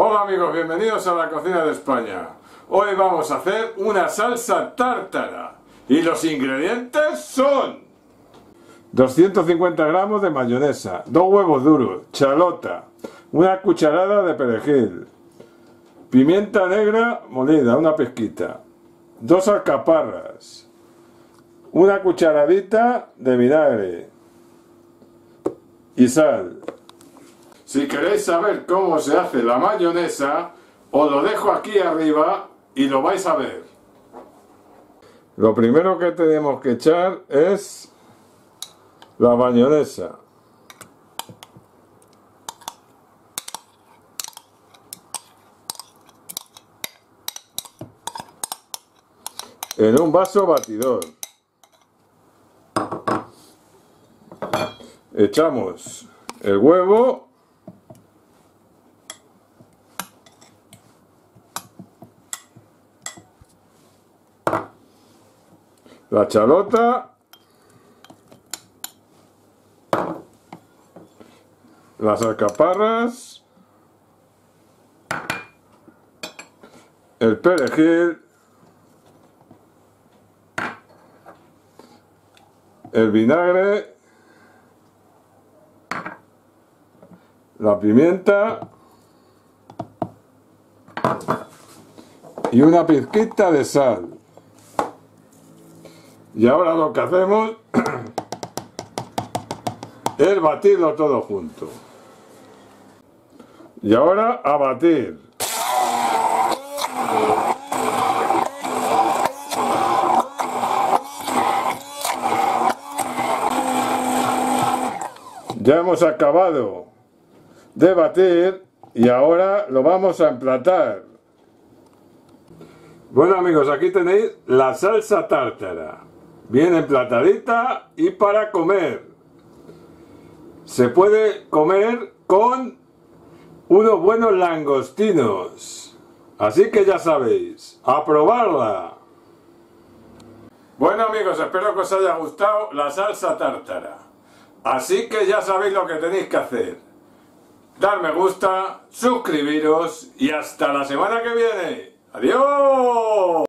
Hola amigos, bienvenidos a La Cocina de España. Hoy vamos a hacer una salsa tártara y los ingredientes son 250 gramos de mayonesa, 2 huevos duros, chalota, una cucharada de perejil, pimienta negra molida, una pizquita, 2 alcaparras, una cucharadita de vinagre y sal. Si queréis saber cómo se hace la mayonesa, os lo dejo aquí arriba y lo vais a ver. Lo primero que tenemos que echar es la mayonesa. En un vaso batidor. Echamos el huevo. La chalota, las alcaparras, el perejil, el vinagre, la pimienta y una pizquita de sal. Y ahora lo que hacemos es batirlo todo junto. Y ahora a batir. Ya hemos acabado de batir y ahora lo vamos a emplatar. Bueno amigos, aquí tenéis la salsa tártara. Bien emplatadita y para comer. Se puede comer con unos buenos langostinos. Así que ya sabéis, ¡a probarla! Bueno amigos, espero que os haya gustado la salsa tártara. Así que ya sabéis lo que tenéis que hacer. Dar me gusta, suscribiros y hasta la semana que viene. ¡Adiós!